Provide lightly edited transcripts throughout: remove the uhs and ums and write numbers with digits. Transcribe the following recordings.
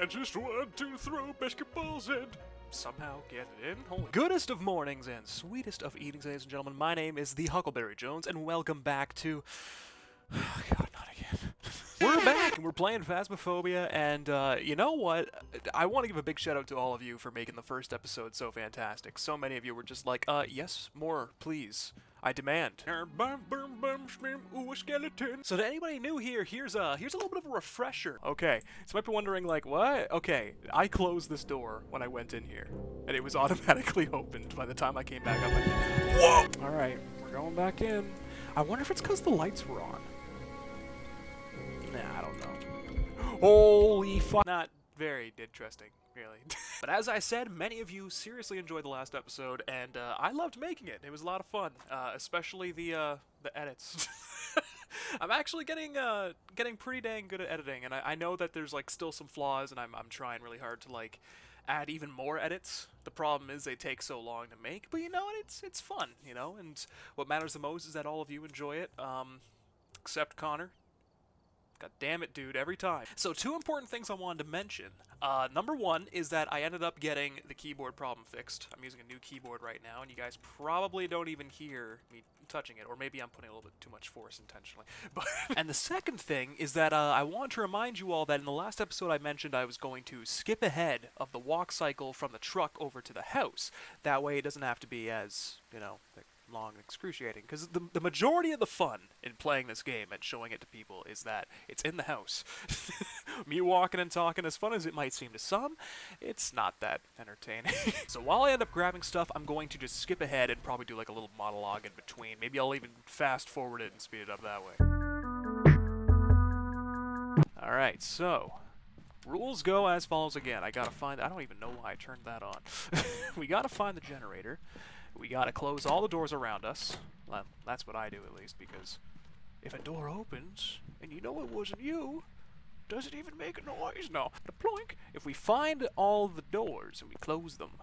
I just want to throw basketballs and somehow get it in. Holy goodest of mornings and sweetest of evenings, ladies and gentlemen. My name is the Huckleberry Jones, and welcome back to. Oh, God, not again. We're back, and we're playing Phasmophobia, and you know what? I want to give a big shout-out to all of you for making the first episode so fantastic. So many of you were just like, yes, more, please. I demand. So to anybody new here, here's a little bit of a refresher. Okay, so you might be wondering, like, what? Okay, I closed this door when I went in here, and it was automatically opened by the time I came back up. Like, whoa! All right, we're going back in. I wonder if it's because the lights were on. Nah, I don't know. Holy fuck! Not very interesting, really. But as I said, many of you seriously enjoyed the last episode, and I loved making it. It was a lot of fun, especially the edits. I'm actually getting pretty dang good at editing, and I know that there's like still some flaws, and I'm trying really hard to like add even more edits. The problem is they take so long to make, but you know what? It's fun, you know. And what matters the most is that all of you enjoy it, except Connor. God damn it, dude, every time. So two important things I wanted to mention. Number one is that I ended up getting the keyboard problem fixed. I'm using a new keyboard right now, and you guys probably don't even hear me touching it, or maybe I'm putting a little bit too much force intentionally. But and the second thing is that I want to remind you all that in the last episode I mentioned I was going to skip ahead of the walk cycle from the truck over to the house. That way it doesn't have to be as, you know, like, long and excruciating, because the majority of the fun in playing this game and showing it to people is that it's in the house. Me walking and talking, as fun as it might seem to some, it's not that entertaining. So while I end up grabbing stuff, I'm going to just skip ahead and probably do like a little monologue in between. Maybe I'll even fast forward it and speed it up that way. Alright, so rules go as follows again. I gotta find, I don't even know why I turned that on. We gotta find the generator. We gotta close all the doors around us. Well, that's what I do, at least, because if a door opens, and you know it wasn't you, does it even make a noise? No. Ploink. If we find all the doors, and we close them,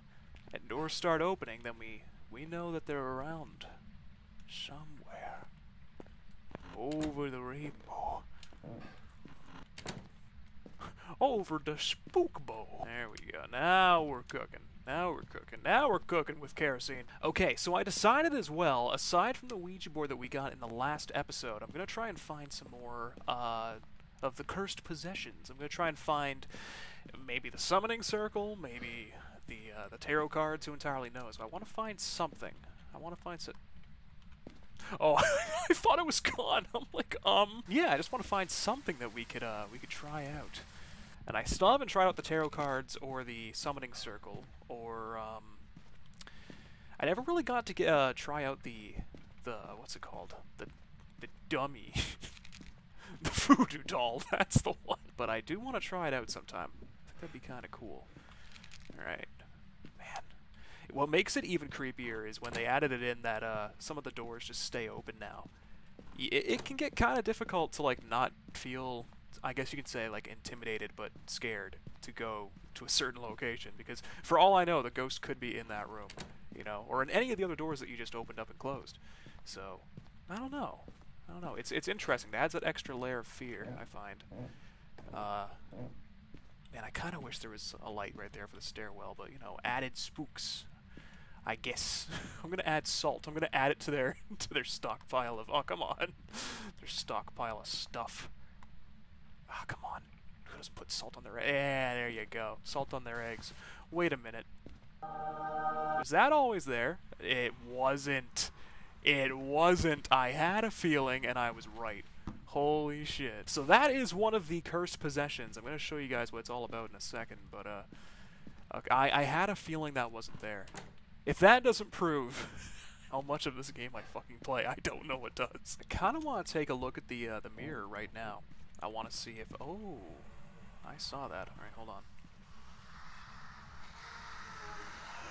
and doors start opening, then we know that they're around. Somewhere. Over the rainbow. Over the spook bowl. There we go. Now we're cooking. Now we're cooking. Now we're cooking with kerosene. Okay, so I decided as well, aside from the Ouija board that we got in the last episode, I'm going to try and find some more of the cursed possessions. I'm going to try and find maybe the summoning circle, maybe the tarot cards, who entirely knows. But I want to find something. I want to find some... Oh, I thought it was gone. I'm like, yeah, I just want to find something that we could try out. And I still haven't tried out the tarot cards or the summoning circle, or I never really got to try out the what's it called, the dummy, the voodoo doll. That's the one. But I do want to try it out sometime. I think that'd be kind of cool. All right, man. What makes it even creepier is when they added it in that some of the doors just stay open now. It can get kind of difficult to like not feel, I guess you could say, like, intimidated but scared to go to a certain location, because for all I know the ghost could be in that room, you know, or in any of the other doors that you just opened up and closed. So I don't know, it's interesting. It adds that extra layer of fear, I find. Man, I kind of wish there was a light right there for the stairwell, but you know, added spooks, I guess. I'm gonna add salt. I'm gonna add it to their stockpile of, oh come on, their stockpile of stuff. Ah, come on. Just put salt on their eggs. Yeah, there you go. Salt on their eggs. Wait a minute. Was that always there? It wasn't. It wasn't. I had a feeling, and I was right. Holy shit. So that is one of the cursed possessions. I'm going to show you guys what it's all about in a second, but okay, I had a feeling that wasn't there. If that doesn't prove how much of this game I fucking play, I don't know what does. I kind of want to take a look at the mirror right now. I want to see if... Oh, I saw that. All right, hold on.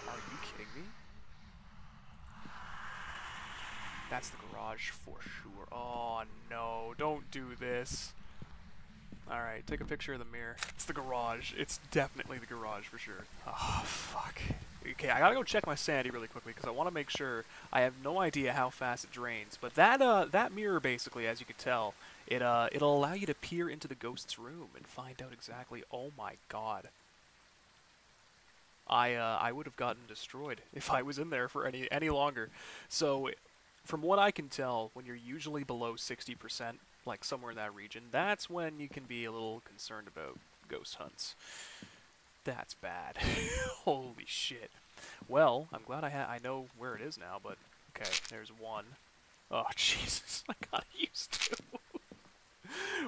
Are you kidding me? That's the garage for sure. Oh, no. Don't do this. Alright, take a picture of the mirror. It's the garage. It's definitely the garage for sure. Oh, fuck. Okay, I gotta go check my sanity really quickly because I want to make sure. I have no idea how fast it drains, but that that mirror basically, as you can tell, it'll allow you to peer into the ghost's room and find out exactly. Oh my god. I would have gotten destroyed if I was in there for any longer. So, from what I can tell, when you're usually below 60%, like somewhere in that region, that's when you can be a little concerned about ghost hunts. That's bad. Holy shit. Well, I'm glad I know where it is now, but... Okay, there's one. Oh, Jesus, I got used to.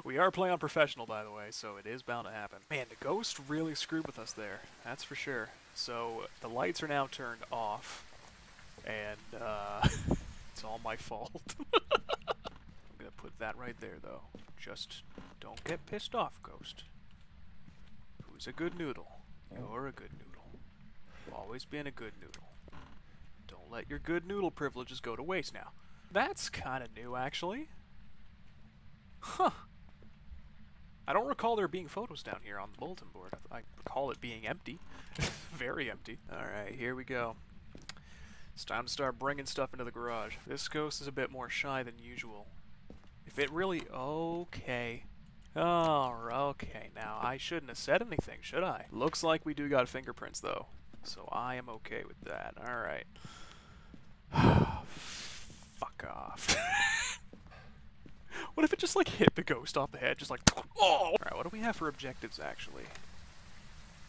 We are playing on professional, by the way, so it is bound to happen. Man, the ghost really screwed with us there. That's for sure. So, the lights are now turned off. And, it's all my fault. I'm gonna put that right there, though. Just don't get pissed off, ghost. Who's a good noodle? You're a good noodle. You've always been a good noodle. Don't let your good noodle privileges go to waste now. That's kind of new, actually. Huh. I don't recall there being photos down here on the bulletin board. I recall it being empty. Very empty. Alright, here we go. It's time to start bringing stuff into the garage. This ghost is a bit more shy than usual. If it really... Okay. Oh, okay. Now, I shouldn't have said anything, should I? Looks like we do got fingerprints, though. So I am okay with that. Alright. Fuck off. What if it just, like, hit the ghost off the head? Just like, oh! Alright, what do we have for objectives, actually?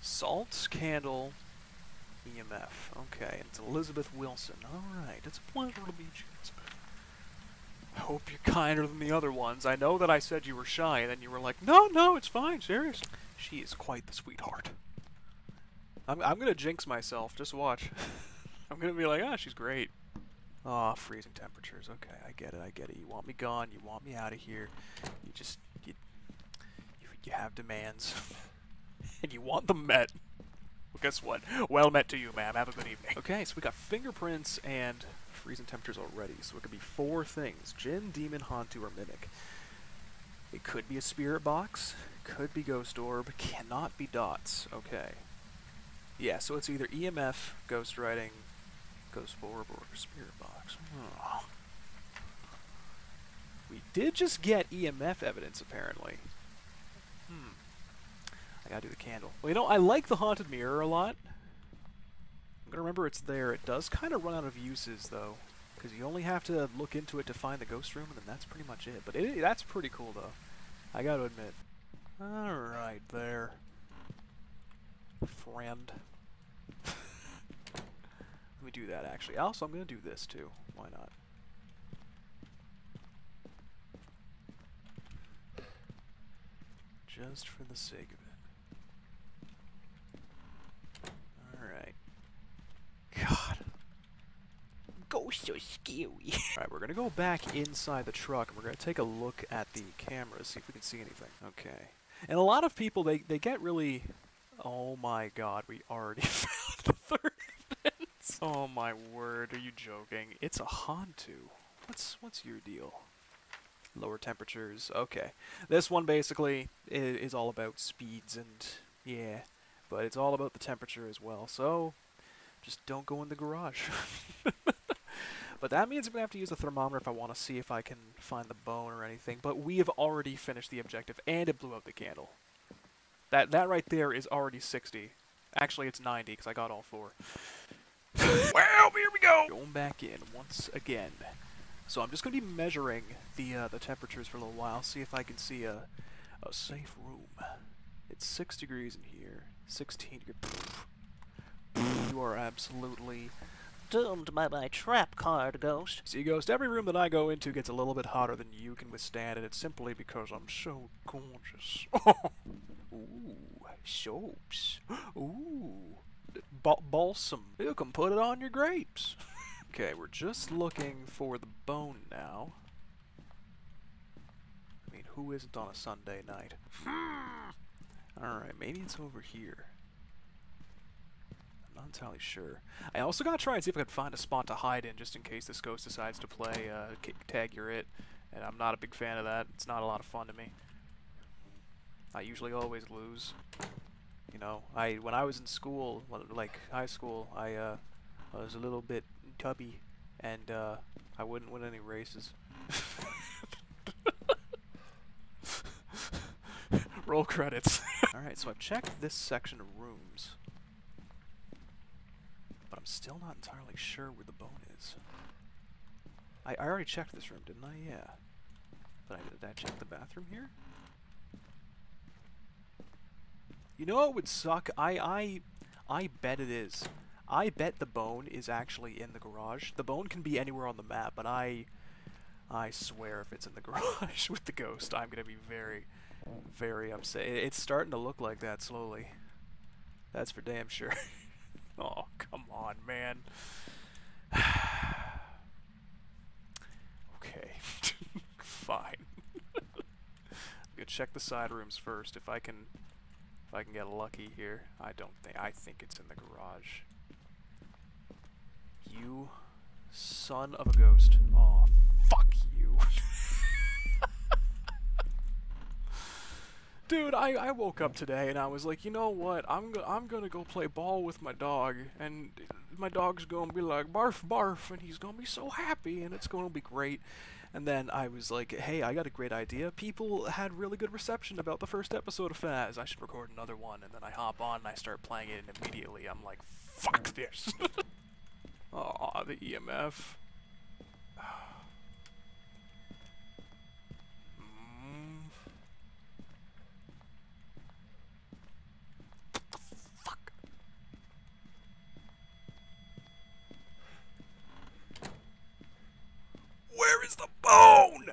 Salt, candle, EMF. Okay, and it's Elizabeth Wilson. Alright, it's a pleasure to meet you, Elizabeth. I hope you're kinder than the other ones. I know that I said you were shy, and then you were like, no, no, it's fine, seriously. She is quite the sweetheart. I'm gonna jinx myself, just watch. I'm gonna be like, ah, she's great. Ah, oh, freezing temperatures. Okay, I get it, I get it. You want me gone, you want me out of here. You just... You have demands. And you want them met. Well, guess what? Well met to you, ma'am. Have a good evening. Okay, so we got fingerprints and freezing temperatures already, so it could be four things. Djinn, demon, Hantu, or mimic. It could be a spirit box, could be ghost orb, cannot be dots. Okay. Yeah, so it's either EMF, ghost writing, ghost orb, or spirit box. Oh. We did just get EMF evidence, apparently. Hmm. I gotta do the candle. Well, you know, I like the haunted mirror a lot. I'm gonna remember it's there. It does kind of run out of uses, though, because you only have to look into it to find the ghost room, and then that's pretty much it. But that's pretty cool, though. I gotta admit. Alright, there. Friend. Let me do that, actually. Also, I'm going to do this, too. Why not? Just for the sake of it. Alright. God. Ghosts are scary. Alright, we're going to go back inside the truck, and we're going to take a look at the cameras, see if we can see anything. Okay. And a lot of people, they get really... Oh my god, we already found the third. Oh my word, are you joking? It's a Hantu. What's your deal? Lower temperatures, okay. This one basically is all about speeds and, yeah. But it's all about the temperature as well, so just don't go in the garage. But that means I'm going to have to use a thermometer if I want to see if I can find the bone or anything. But we have already finished the objective, and it blew out the candle. That right there is already 60. Actually, it's 90, because I got all four. Well, here we go! Going back in once again. So I'm just going to be measuring the temperatures for a little while, see if I can see a safe room. It's 6 degrees in here. 16 degrees. You are absolutely doomed by my trap card, Ghost. See, Ghost, every room that I go into gets a little bit hotter than you can withstand, and it's simply because I'm so gorgeous. Ooh, soaps. Ooh. Balsam. You can put it on your grapes. Okay, we're just looking for the bone now. I mean, who isn't on a Sunday night? Alright, maybe it's over here. I'm not entirely sure. I also gotta try and see if I can find a spot to hide in, just in case this ghost decides to play Tag You're It, and I'm not a big fan of that. It's not a lot of fun to me. I usually always lose. You know, when I was in school, like high school, I was a little bit tubby, and I wouldn't win any races. Roll credits. Alright, so I've checked this section of rooms, but I'm still not entirely sure where the bone is. I already checked this room, didn't I? Yeah. But did I check the bathroom here? You know what would suck? I bet it is. I bet the bone is actually in the garage. The bone can be anywhere on the map, but I swear if it's in the garage with the ghost, I'm gonna be very, very upset. It's starting to look like that slowly. That's for damn sure. Oh, come on, man. Okay. Fine. I'm gonna check the side rooms first if I can get lucky here. I think it's in the garage. You son of a ghost. Oh, fuck you. Dude, I woke up today and I was like, you know what? I'm gonna go play ball with my dog, and my dog's gonna be like, barf, barf, and he's gonna be so happy, and it's gonna be great. And then I was like, hey, I got a great idea. People had really good reception about the first episode of Phaz. I should record another one. And then I hop on and I start playing it, and immediately I'm like, fuck this. Aw, the EMF. Where is the bone?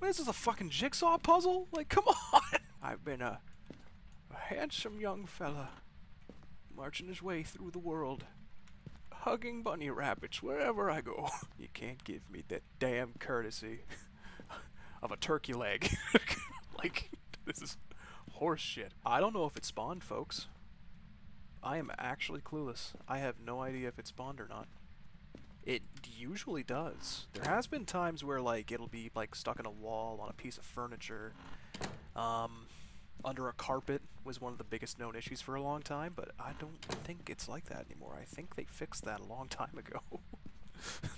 What is this, a fucking jigsaw puzzle? Like, come on! I've been a handsome young fella, marching his way through the world, hugging bunny rabbits wherever I go. You can't give me that damn courtesy of a turkey leg. Like, this is horse shit. I don't know if it spawned, folks. I am actually clueless. I have no idea if it spawned or not. It usually does. There has been times where, like, it'll be, like, stuck in a wall, on a piece of furniture. Under a carpet was one of the biggest known issues for a long time, but I don't think it's like that anymore. I think they fixed that a long time ago.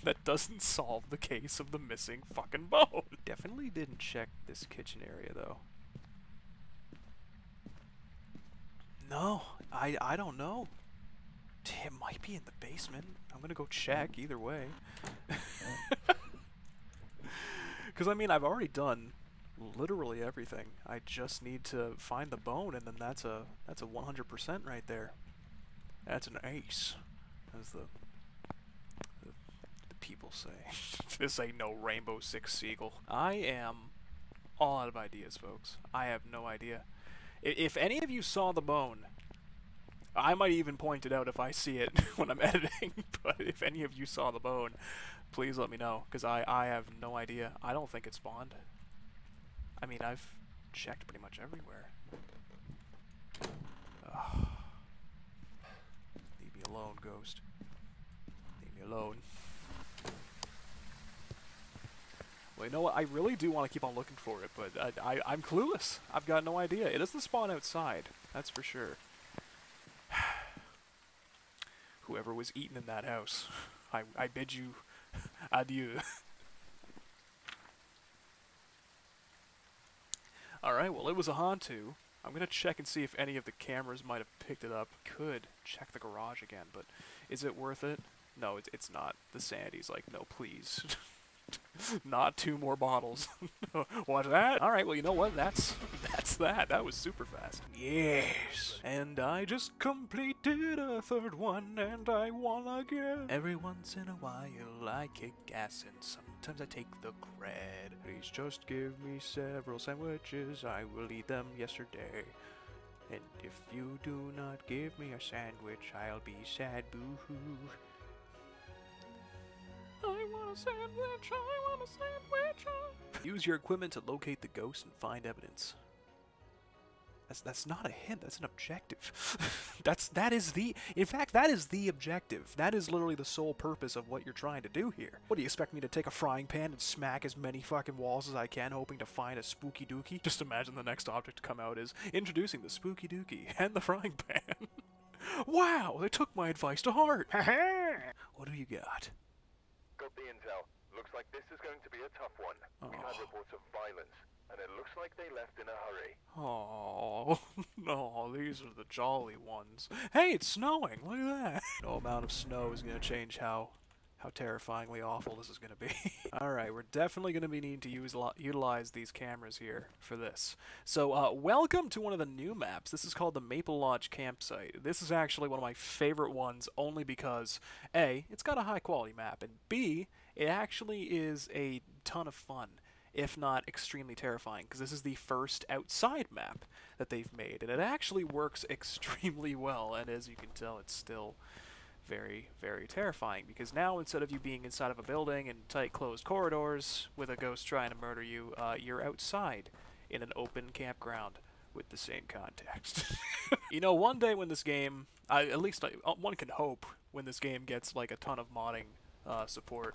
That doesn't solve the case of the missing fucking bone. Definitely didn't check this kitchen area, though. No, I don't know. It might be in the basement. I'm gonna go check either way. Because, I mean, I've already done literally everything. I just need to find the bone, and then that's a 100% right there. That's an ace, as the people say. This ain't no Rainbow Six Siege. I am all out of ideas, folks. I have no idea. If any of you saw the bone, I might even point it out if I see it when I'm editing, but if any of you saw the bone, please let me know, because I have no idea. I don't think it spawned. I mean, I've checked pretty much everywhere. Ugh. Leave me alone, ghost. Leave me alone. You know what? I really do want to keep on looking for it, but I'm clueless. I've got no idea. It doesn't spawn outside, that's for sure. Whoever was eaten in that house, I bid you adieu. Alright, well, it was a Hantu. I'm going to check and see if any of the cameras might have picked it up. Could check the garage again, but is it worth it? No, it's not. The sanity's like, no, please. Not two more bottles. Watch that. All right, well, you know what? That's that. That was super fast. Yes. And I just completed a third one, and I won again. Every once in a while, I kick ass, and sometimes I take the cred. Please just give me several sandwiches. I will eat them yesterday. And if you do not give me a sandwich, I'll be sad. Boo-hoo. I want a sandwich, I want a sandwich. Use your equipment to locate the ghost and find evidence. That's not a hint, that's an objective. In fact, that is the objective. That is literally the sole purpose of what you're trying to do here. What do you expect me to take a frying pan and smack as many fucking walls as I can, hoping to find a spooky dookie? Just imagine the next object to come out is introducing the spooky dookie and the frying pan. Wow, they took my advice to heart. What do you got? Got the intel. Looks like this is going to be a tough one. Oh. We've had reports of violence, and it looks like they left in a hurry. Oh no, these are the jolly ones. Hey, it's snowing! Look at that! No amount of snow is going to change how terrifyingly awful this is going to be. Alright, we're definitely going to be needing to utilize these cameras here for this. So, welcome to one of the new maps. This is called the Maple Lodge Campsite. This is actually one of my favorite ones only because, A, it's got a high-quality map, and B, it actually is a ton of fun, if not extremely terrifying, because this is the first outside map that they've made, and it actually works extremely well, and as you can tell, it's still very, very terrifying, because now instead of you being inside of a building in tight closed corridors with a ghost trying to murder you, you're outside in an open campground with the same context. You know, one day when this game, one can hope, when this game gets like a ton of modding support,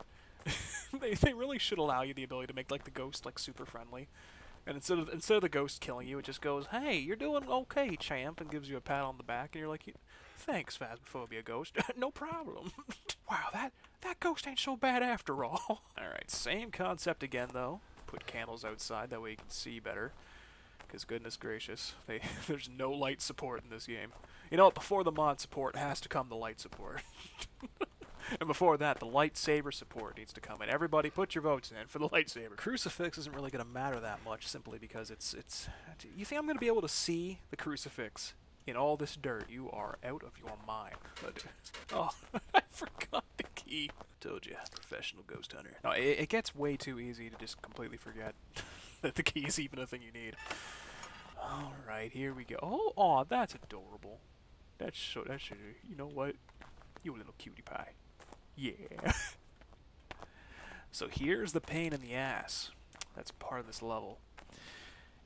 they really should allow you the ability to make like the ghost like super friendly. And instead of the ghost killing you, it just goes, "Hey, you're doing okay, champ," and gives you a pat on the back, and you're like, "Thanks, Phasmophobia ghost." No problem. Wow, that ghost ain't so bad after all. All right, same concept again though. Put candles outside that way you can see better. Because goodness gracious, there's no light support in this game. You know what? Before the mod support has to come the light support. And before that, the lightsaber support needs to come in. Everybody, put your votes in for the lightsaber. Crucifix isn't really going to matter that much, simply because it's... You think I'm going to be able to see the crucifix in all this dirt? You are out of your mind. But, oh, I forgot the key. Told you, professional ghost hunter. No, it gets way too easy to just completely forget that the key is even a thing you need. All right, here we go. Oh, aw, that's adorable. That's you know what? You little cutie pie. Yeah. So here's the pain in the ass. That's part of this level.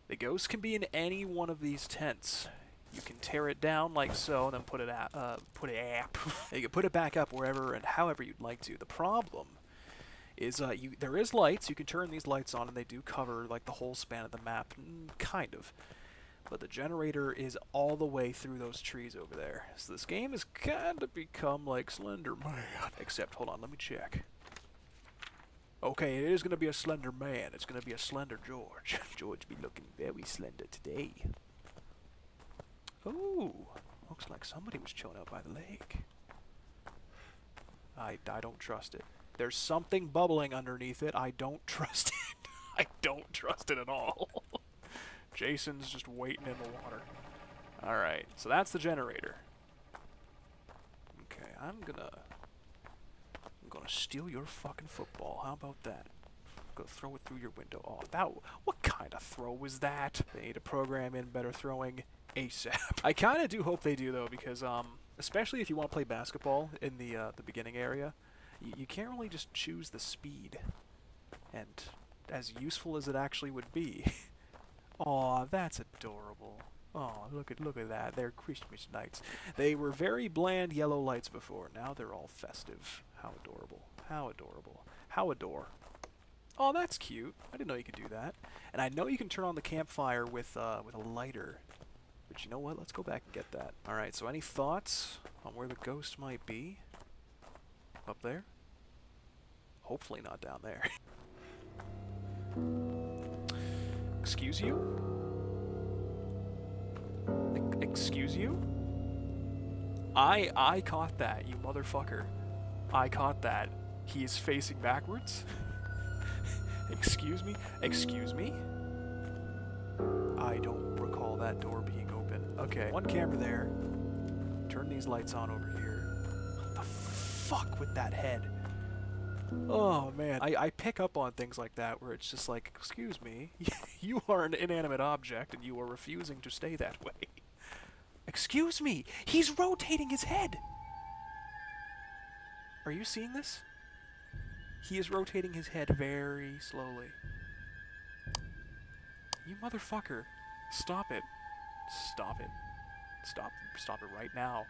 The ghost can be in any one of these tents. You can tear it down like so, and then put it up. You can put it back up wherever and however you'd like to. The problem is there is lights. You can turn these lights on, and they do cover like the whole span of the map, kind of. But the generator is all the way through those trees over there. So this game has kind of become like Slender Man. Except, hold on, let me check. Okay, it is going to be a Slender Man. It's going to be a Slender George. George be looking very slender today. Ooh, looks like somebody was chilling out by the lake. I don't trust it. There's something bubbling underneath it. I don't trust it. I don't trust it at all. Jason's just waiting in the water. Alright, so that's the generator. Okay, I'm gonna steal your fucking football. How about that? I'm gonna throw it through your window. Oh, what kind of throw was that? They need to program in better throwing ASAP. I kinda do hope they do though, because especially if you want to play basketball in the beginning area, you can't really just choose the speed. And as useful as it actually would be. Aw, that's adorable. Aw, look at that. They're Christmas lights. They were very bland yellow lights before. Now they're all festive. How adorable. How adorable. How adore. Aw, that's cute. I didn't know you could do that. And I know you can turn on the campfire with a lighter. But you know what? Let's go back and get that. Alright, so any thoughts on where the ghost might be? Up there? Hopefully not down there. Excuse you? Excuse you? I caught that, you motherfucker. I caught that. He is facing backwards. Excuse me? Excuse me? I don't recall that door being open. Okay, one camera there. Turn these lights on over here. What the fuck with that head? Oh man, I pick up on things like that where it's just like, excuse me, you are an inanimate object and you are refusing to stay that way. Excuse me, he's rotating his head! Are you seeing this? He is rotating his head very slowly. You motherfucker, stop it. Stop it. Stop it right now.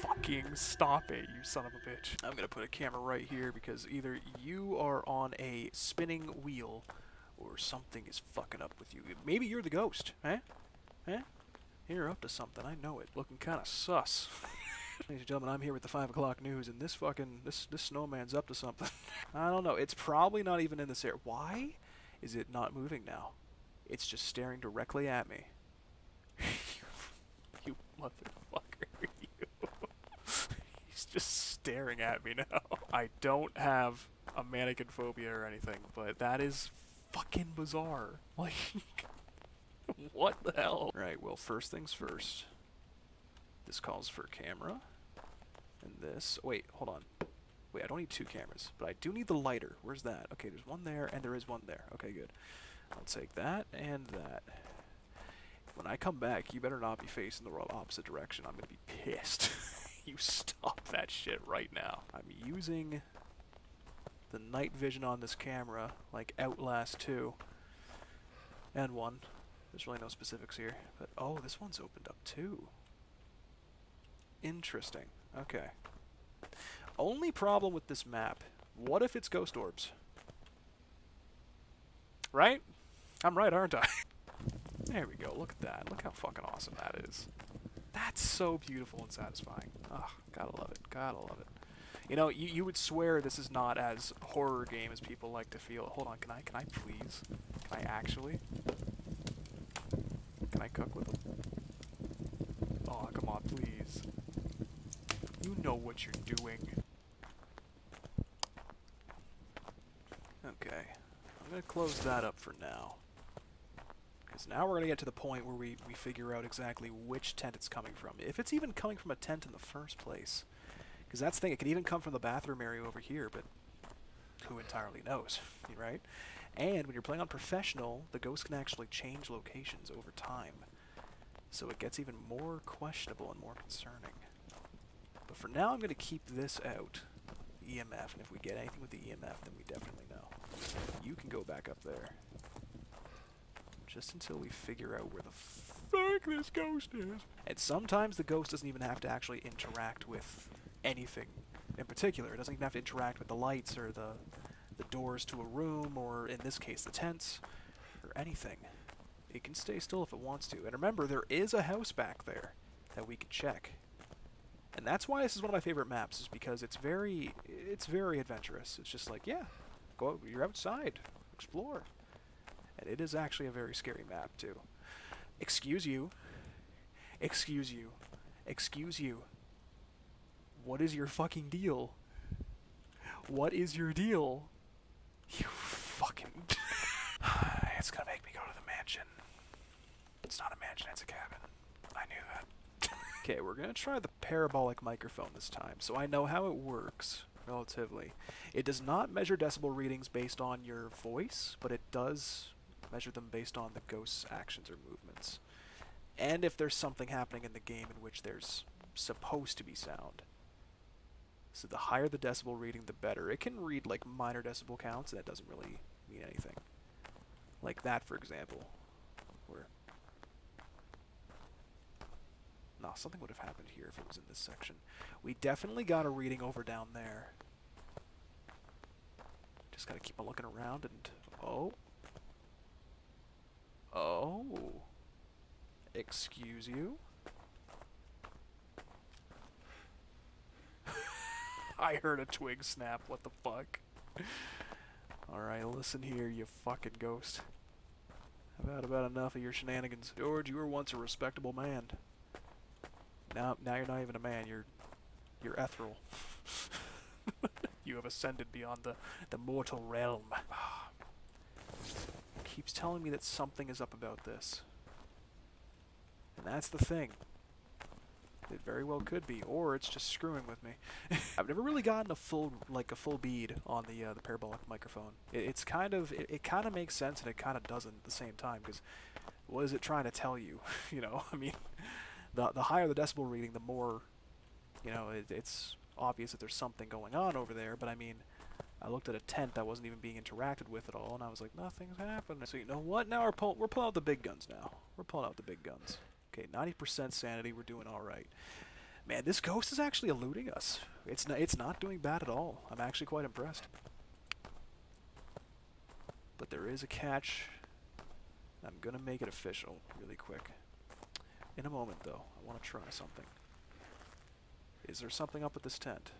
Fucking stop it, you son of a bitch. I'm gonna put a camera right here because either you are on a spinning wheel or something is fucking up with you. Maybe you're the ghost, eh? Eh? You're up to something, I know it. Looking kinda sus. Ladies and gentlemen, I'm here with the 5 o'clock news, and this snowman's up to something. I don't know, it's probably not even in this area. Why is it not moving now? It's just staring directly at me. You motherfucker, you. He's just staring at me now. I don't have a mannequin phobia or anything, but that is fucking bizarre. Like, what the hell? Right, well, first things first. This calls for a camera, and this, wait, hold on. Wait, I don't need two cameras, but I do need the lighter. Where's that? Okay, there's one there, and there is one there. Okay, good. I'll take that and that. When I come back, you better not be facing the opposite direction. I'm gonna be pissed. You stop that shit right now. I'm using the night vision on this camera, like Outlast 2 and 1. There's really no specifics here, but oh, this one's opened up too. Interesting. Okay. Only problem with this map, what if it's ghost orbs? Right? I'm right, aren't I? There we go. Look at that. Look how fucking awesome that is. That's so beautiful and satisfying. Oh, gotta love it. Gotta love it. You know, you would swear this is not as horror game as people like to feel. Hold on. Can I please? Can I actually? Can I cook with them? Oh, come on, please. You know what you're doing. Okay. I'm going to close that up for now. Because now we're going to get to the point where we figure out exactly which tent it's coming from. If it's even coming from a tent in the first place. Because that's the thing, it could even come from the bathroom area over here, but who entirely knows, right? And when you're playing on professional, the ghost can actually change locations over time. So it gets even more questionable and more concerning. But for now, I'm going to keep this out. EMF, and if we get anything with the EMF, then we definitely know. You can go back up there. Just until we figure out where the fuck this ghost is. And sometimes the ghost doesn't even have to actually interact with anything in particular. It doesn't even have to interact with the lights or the doors to a room, or in this case the tents, or anything. It can stay still if it wants to. And remember, there is a house back there that we can check. And that's why this is one of my favorite maps, is because it's very adventurous. It's just like, yeah, go out, you're outside, explore. And it is actually a very scary map too. Excuse you. Excuse you. Excuse you. What is your fucking deal? What is your deal? You fucking... It's gonna make me go to the mansion. It's not a mansion, it's a cabin. I knew that. Okay, we're gonna try the parabolic microphone this time, so I know how it works, relatively. It does not measure decibel readings based on your voice, but it does measure them based on the ghost's actions or movements. And if there's something happening in the game in which there's supposed to be sound. So the higher the decibel reading, the better. It can read, like, minor decibel counts, and that doesn't really mean anything. Like that, for example, where... No, something would have happened here if it was in this section. We definitely got a reading over down there. Just gotta keep on looking around and... Oh. Oh. Excuse you. I heard a twig snap, what the fuck? Alright, listen here, you fucking ghost. I've had about enough of your shenanigans. George, you were once a respectable man. Now you're not even a man, you're ethereal. You have ascended beyond the mortal realm. Keeps telling me that something is up about this. And that's the thing. It very well could be, or it's just screwing with me. I've never really gotten a full bead on the parabolic microphone. It's kind of it kind of makes sense and it kind of doesn't at the same time, because what is it trying to tell you? You know, I mean, the higher the decibel reading, the more, you know, it's obvious that there's something going on over there. But I mean, I looked at a tent that wasn't even being interacted with at all, and I was like, nothing's happening. So you know what? Now we're pulling out the big guns now. We're pulling out the big guns. Okay, 90% sanity. We're doing all right. Man, this ghost is actually eluding us. It's not doing bad at all. I'm actually quite impressed. But there is a catch. I'm going to make it official really quick. In a moment, though, I want to try something. Is there something up at this tent?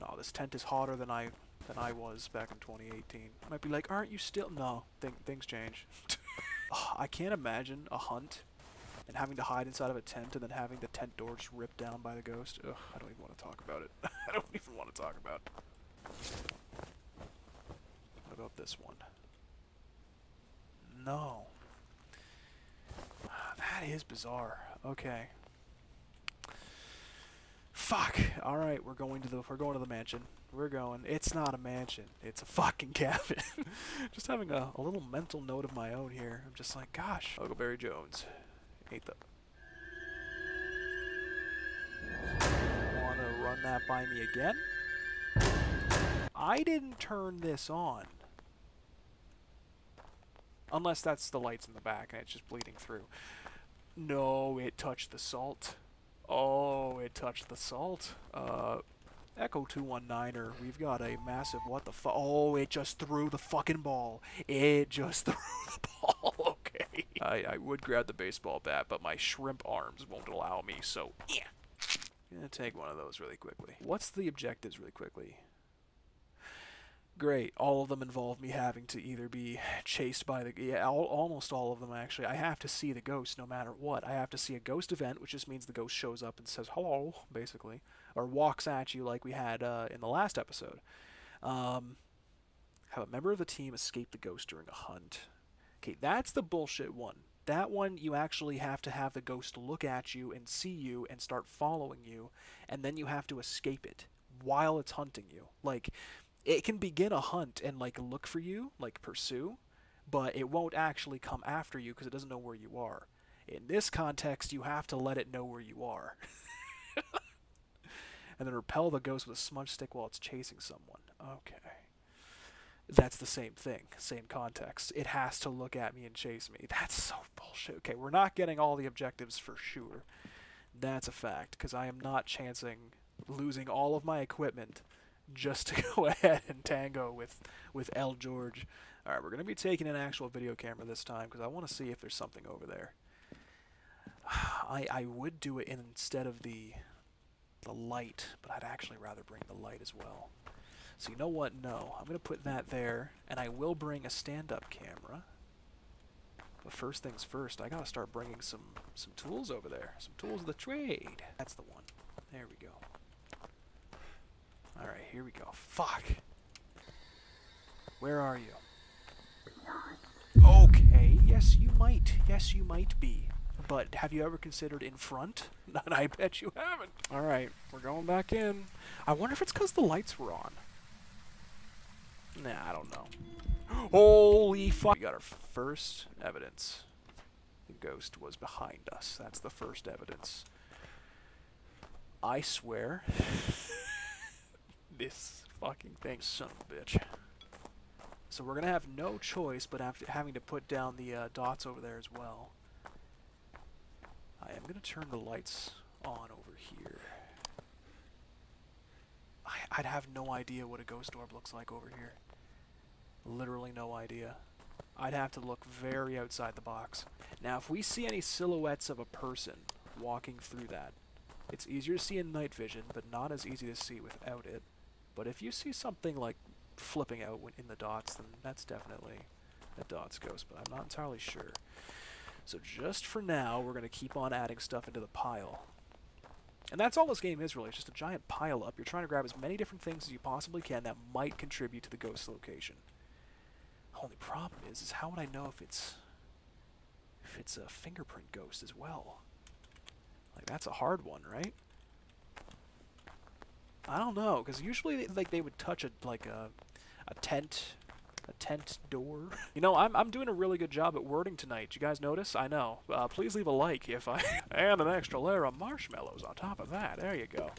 No, this tent is hotter than I was back in 2018. I might be like, aren't you still? No, things change. Oh, I can't imagine a hunt and having to hide inside of a tent and then having the tent door just ripped down by the ghost. Ugh, I don't even want to talk about it. I don't even want to talk about it. What about this one? No. That is bizarre. Okay. Fuck. All right, we're going to the mansion. We're going. It's not a mansion. It's a fucking cabin. Just having a little mental note of my own here. I'm just like, gosh. Huckleberry Jones. Hate them. Wanna run that by me again? I didn't turn this on. Unless that's the lights in the back and it's just bleeding through. No, it touched the salt. Oh, it touched the salt. Echo 219er, we've got a massive what the fuck. Oh, it just threw the fucking ball. It just threw the ball, okay. I would grab the baseball bat, but my shrimp arms won't allow me, so yeah. I'm gonna take one of those really quickly. What's the objectives really quickly? Great. All of them involve me having to either be chased by the... Yeah, almost all of them, actually. I have to see the ghost no matter what. I have to see a ghost event, which just means the ghost shows up and says, hello, basically. Or walks at you like we had in the last episode. Have a member of the team escape the ghost during a hunt. Okay, that's the bullshit one. That one, you actually have to have the ghost look at you and see you and start following you. And then you have to escape it while it's hunting you. Like... It can begin a hunt and, like, look for you, like, pursue, but it won't actually come after you because it doesn't know where you are. In this context, you have to let it know where you are. And then repel the ghost with a smudge stick while it's chasing someone. Okay. That's the same thing, same context. It has to look at me and chase me. That's so bullshit. Okay, we're not getting all the objectives for sure. That's a fact, because I am not chancing losing all of my equipment just to go ahead and tango with L. George. Alright, we're going to be taking an actual video camera this time because I want to see if there's something over there. I would do it instead of the light, but I'd actually rather bring the light as well. So you know what? No. I'm going to put that there, and I will bring a stand-up camera. But first things first, I got to start bringing some tools over there. Some tools of the trade. That's the one. There we go. Alright, here we go. Fuck! Where are you? Okay, yes you might. Yes you might be. But have you ever considered in front? I bet you haven't. Alright, we're going back in. I wonder if it's because the lights were on. Nah, I don't know. Holy fuck! We got our first evidence. The ghost was behind us. That's the first evidence. I swear... This fucking thing, son of a bitch. So we're gonna have no choice but having to put down the dots over there as well. I am gonna turn the lights on over here. I'd have no idea what a ghost orb looks like over here. Literally no idea. I'd have to look very outside the box. Now if we see any silhouettes of a person walking through that, it's easier to see in night vision, but not as easy to see without it. But if you see something like flipping out in the dots, then that's definitely a dots ghost, but I'm not entirely sure. So just for now, we're going to keep on adding stuff into the pile. And that's all this game is really, it's just a giant pile up. You're trying to grab as many different things as you possibly can that might contribute to the ghost location. The only problem is how would I know if it's a fingerprint ghost as well? Like, that's a hard one, right? I don't know, because usually like they would touch a tent door. You know, I'm doing a really good job at wording tonight. You guys notice? I know. Please leave a like if I... And an extra layer of marshmallows on top of that. There you go.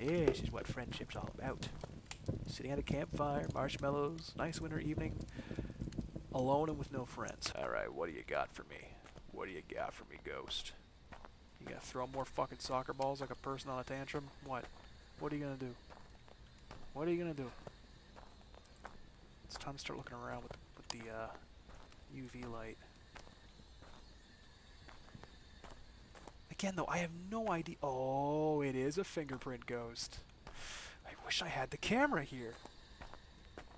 This is what friendship's all about. Sitting at a campfire, marshmallows, nice winter evening, alone and with no friends. Alright, what do you got for me? What do you got for me, ghost? You gonna throw more fucking soccer balls like a person on a tantrum? What? What are you gonna do? What are you gonna do? It's time to start looking around with the UV light. Again, though, I have no idea. Oh, it is a fingerprint ghost. I wish I had the camera here.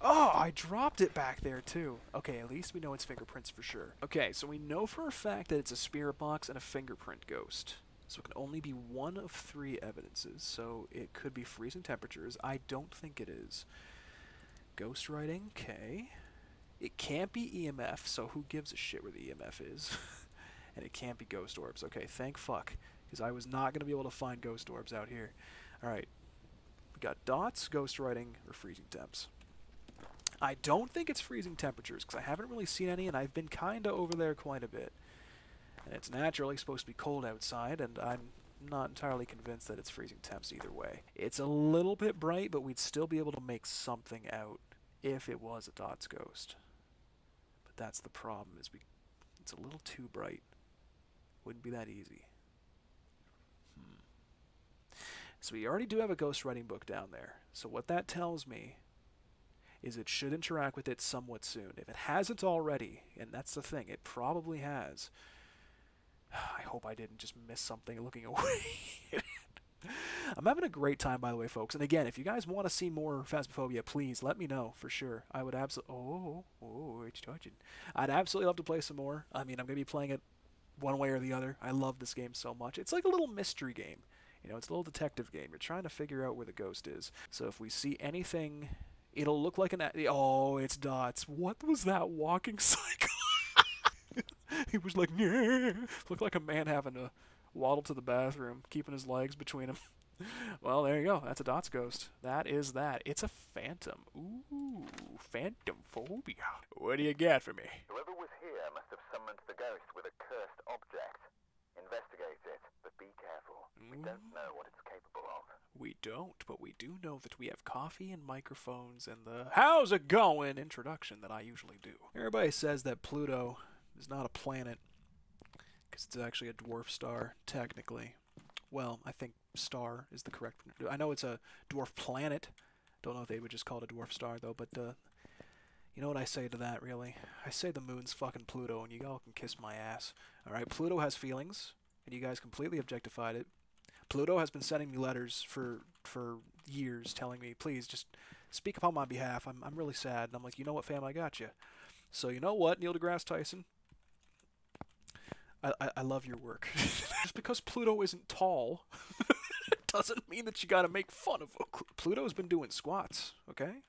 Oh, I dropped it back there, too. Okay, at least we know it's fingerprints for sure. Okay, so we know for a fact that it's a spirit box and a fingerprint ghost. So it can only be one of three evidences. So it could be freezing temperatures. I don't think it is. Ghostwriting, okay. It can't be EMF, so who gives a shit where the EMF is? And it can't be ghost orbs. Okay, thank fuck, because I was not going to be able to find ghost orbs out here. Alright, we got dots, ghost writing, or freezing temps. I don't think it's freezing temperatures, because I haven't really seen any, and I've been kind of over there quite a bit. And it's naturally supposed to be cold outside, and I'm not entirely convinced that it's freezing temps either way. It's a little bit bright, but we'd still be able to make something out if it was a dots ghost. But that's the problem, is it's a little too bright. Wouldn't be that easy. So we already do have a ghostwriting book down there. So what that tells me is it should interact with it somewhat soon. If it hasn't already, and that's the thing, it probably has. I hope I didn't just miss something looking away. I'm having a great time, by the way, folks. And again, if you guys want to see more Phasmophobia, please let me know for sure. I would absolutely... Oh, it's touching. I'd absolutely love to play some more. I mean, I'm going to be playing it one way or the other. I love this game so much. It's like a little mystery game. You know, it's a little detective game. You're trying to figure out where the ghost is. So if we see anything, it'll look like an... Oh, it's dots. What was that walking cycle? He was like... Yeah. Looked like a man having to waddle to the bathroom, keeping his legs between him. Well, there you go. That's a dots ghost. That is that. It's a phantom. Ooh, phantophobia. What do you got for me? Whoever was here must have summoned the ghost with a cursed object. Investigate it, but be careful. We don't know what it's capable of. We don't, but we do know that we have coffee and microphones and the how's it going introduction that I usually do. Everybody says that Pluto is not a planet because it's actually a dwarf star, technically. Well, I think star is the correct... I know it's a dwarf planet. Don't know if they would just call it a dwarf star, though, but you know what I say to that, really? I say the moon's fucking Pluto, and you all can kiss my ass. Alright, Pluto has feelings, and you guys completely objectified it. Pluto has been sending me letters for years telling me, please, just speak upon my behalf. I'm really sad. And I'm like, you know what, fam, I got you. So you know what, Neil deGrasse Tyson? I love your work. Just because Pluto isn't tall doesn't mean that you gotta make fun of him. Pluto's been doing squats, okay?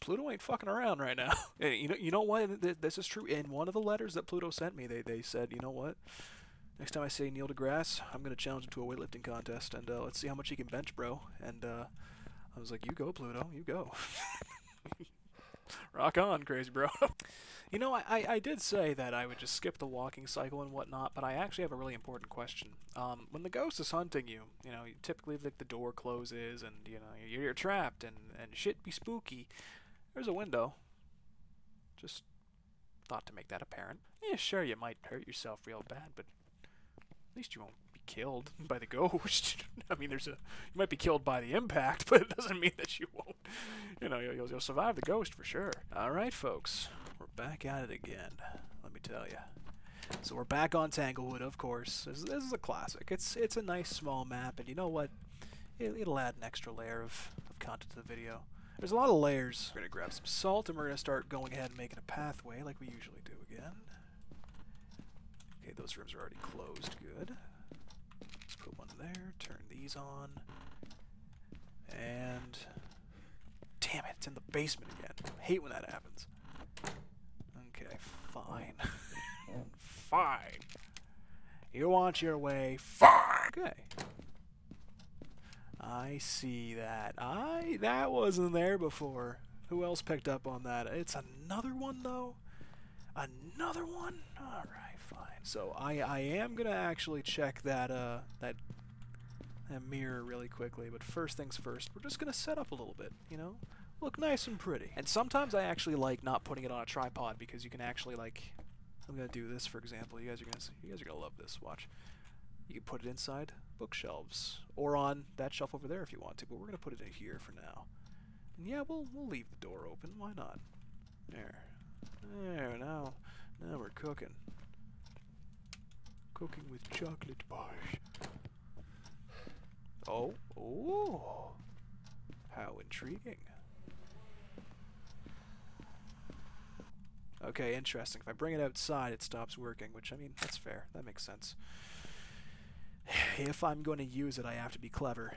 Pluto ain't fucking around right now. You know what? This is true. In one of the letters that Pluto sent me, they said, you know what? Next time I see Neil deGrasse, I'm gonna challenge him to a weightlifting contest, and let's see how much he can bench, bro. And I was like, you go, Pluto, you go. Rock on, crazy bro. You know, I did say that I would just skip the walking cycle and whatnot, but I actually have a really important question. When the ghost is hunting you, you know, typically like the door closes and, you know, you're trapped and shit be spooky. There's a window. Just thought to make that apparent. Yeah, sure, you might hurt yourself real bad, but at least you won't be killed by the ghost. I mean, you might be killed by the impact, but it doesn't mean that you won't. You know, you'll survive the ghost for sure. All right, folks, we're back at it again. Let me tell you. So we're back on Tanglewood, of course. This is a classic. It's a nice small map, and you know what? It'll add an extra layer of content to the video. There's a lot of layers. We're gonna grab some salt, and we're gonna start going ahead and making a pathway like we usually do again. Okay, those rooms are already closed. Good. Let's put one there. Turn these on. And damn it, it's in the basement again. I hate when that happens. Okay, fine. Fine. You want your way. Fine. Okay. I see that. That wasn't there before. Who else picked up on that? It's another one, though? Another one? Alright, fine. So I am gonna actually check that that mirror really quickly, but first things first, we're just going to set up a little bit, you know? Look nice and pretty. And sometimes I actually like not putting it on a tripod because you can actually, like, I'm going to do this, for example. You guys are going to love this. Watch. You can put it inside bookshelves or on that shelf over there if you want to, but we're going to put it in here for now. And yeah, we'll leave the door open. Why not? There. There, now we're cooking. Cooking with chocolate bars. Oh, oh. How intriguing. Okay, interesting. If I bring it outside, it stops working, which, I mean, that's fair. That makes sense. If I'm going to use it, I have to be clever.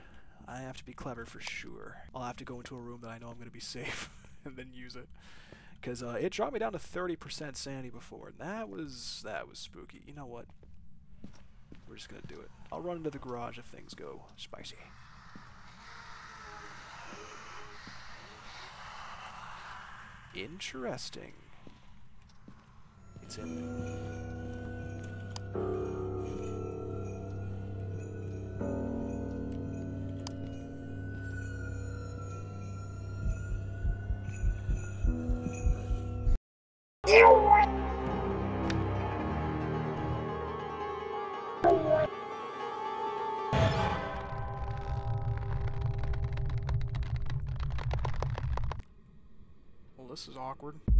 I have to be clever for sure. I'll have to go into a room that I know I'm going to be safe and then use it. Because it dropped me down to 30% sanity before, and that was spooky. You know what? We're just going to do it. I'll run into the garage if things go spicy. Interesting. It's in there. Well, this is awkward.